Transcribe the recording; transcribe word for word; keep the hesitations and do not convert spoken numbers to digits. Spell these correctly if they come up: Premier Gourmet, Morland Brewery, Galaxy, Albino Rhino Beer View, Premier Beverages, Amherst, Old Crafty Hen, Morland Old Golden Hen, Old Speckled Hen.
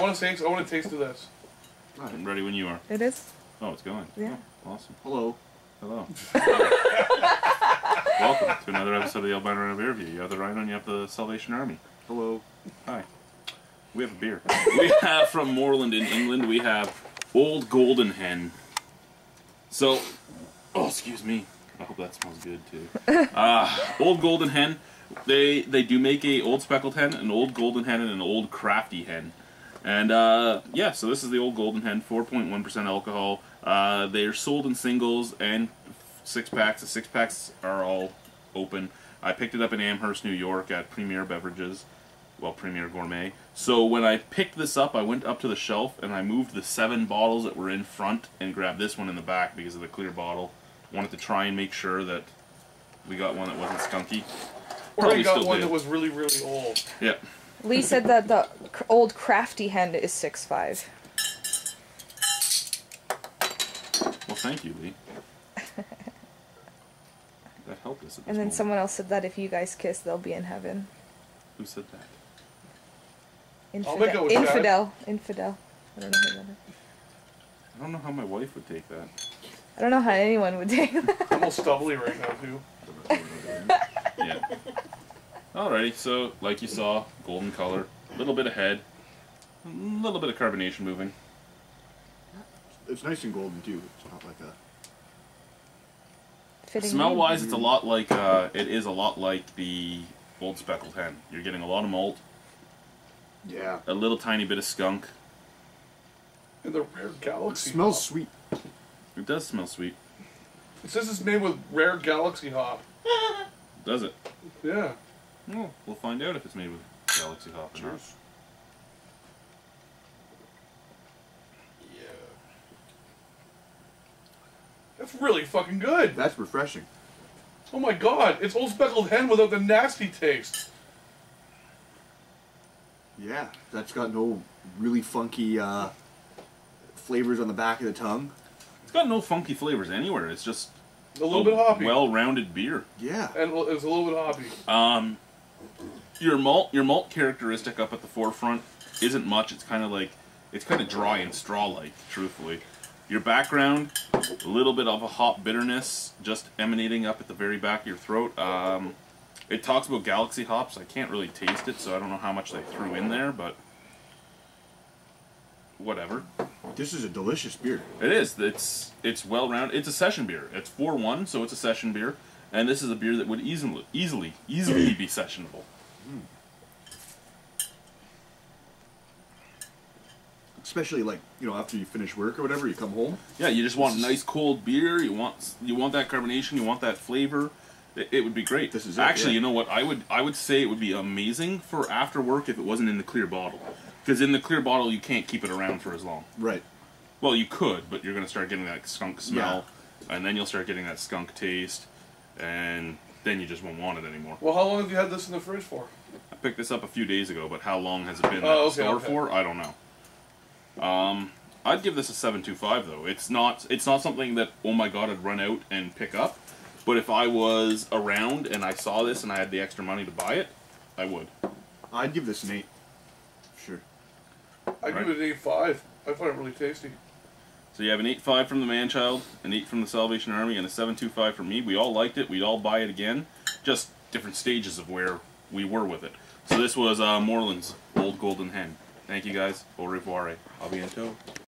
I want to taste. I want to taste of this. All right. I'm ready when you are. It is. Oh, it's going. Yeah. Oh, awesome. Hello. Hello. Welcome to another episode of the Albino Rhino Beer View. You have the Rhino and you have the Salvation Army. Hello. Hi. We have a beer. We have from Morland in England. We have Old Golden Hen. So, oh, excuse me. I hope that smells good too. Uh, Old Golden Hen. They they do make a Old Speckled Hen, an Old Golden Hen, and an Old Crafty Hen. And uh, yeah, so this is the Old Golden Hen, four point one percent alcohol. Uh, they are sold in singles and six packs. The six packs are all open. I picked it up in Amherst, New York at Premier Beverages, well, Premier Gourmet. So when I picked this up, I went up to the shelf and I moved the seven bottles that were in front and grabbed this one in the back because of the clear bottle. Wanted to try and make sure that we got one that wasn't skunky. Or Probably we got one did. that was really, really old. Yep. Lee said that the Old Crafty Hen is six five. Well, thank you, Lee. That helped us. At this and then moment. Someone else said that if you guys kiss, they'll be in heaven. Who said that? Infidel. Infidel. Infidel. Infidel. I don't know how that is. I don't know how my wife would take that. I don't know how anyone would take that. I'm all stubbly right now, too. Yeah. Alrighty, so like you saw, golden color, a little bit of head, a little bit of carbonation moving. It's nice and golden too. It's not like a fitting. Smell wise, it's a lot like uh, it is a lot like the Old Speckled Hen. You're getting a lot of malt. Yeah. A little tiny bit of skunk. And the rare Galaxy. It smells hop. sweet. It does smell sweet. It says it's made with rare Galaxy hop. Does it? Yeah. Well, we'll find out if it's made with Galaxy hop or not. Yeah. That's really fucking good. That's refreshing. Oh my god, it's Old Speckled Hen without the nasty taste. Yeah, that's got no really funky uh, flavors on the back of the tongue. It's got no funky flavors anywhere, it's just... A little a bit hoppy. Well-rounded beer. Yeah. And it's a little bit hoppy. Um, your malt, your malt characteristic up at the forefront isn't much. It's kind of like, it's kind of dry and straw-like, truthfully. Your background, a little bit of a hop bitterness, just emanating up at the very back of your throat. Um, it talks about Galaxy hops. I can't really taste it, so I don't know how much they threw in there, but whatever. This is a delicious beer. It is. It's it's well-rounded. It's a session beer. It's four one, so it's a session beer. And this is a beer that would easily, easily, easily be sessionable. Mm. Especially like, you know, after you finish work or whatever, you come home. Yeah, you just want a nice cold beer. You want you want that carbonation. You want that flavor. It, it would be great. This is it, actually, yeah. You know what? I would I would say it would be amazing for after work if it wasn't in the clear bottle. Because in the clear bottle, you can't keep it around for as long. Right. Well, you could, but you're going to start getting that skunk smell, yeah. And then you'll start getting that skunk taste, and then you just won't want it anymore. Well, how long have you had this in the fridge for? I picked this up a few days ago, but how long has it been in oh, okay, the store okay. for? I don't know. Um, I'd give this a seven two five, though. It's not, it's not something that, oh my god, I'd run out and pick up, but if I was around and I saw this and I had the extra money to buy it, I would. I'd give this an eight. Sure. I give it an eight five. I find it really tasty. So you have an eight five from the man-child, an eight from the Salvation Army, and a seven two five from me. We all liked it. We'd all buy it again. Just different stages of where we were with it. So this was uh, Morland's Old Golden Hen. Thank you guys. Au revoir. A bientôt.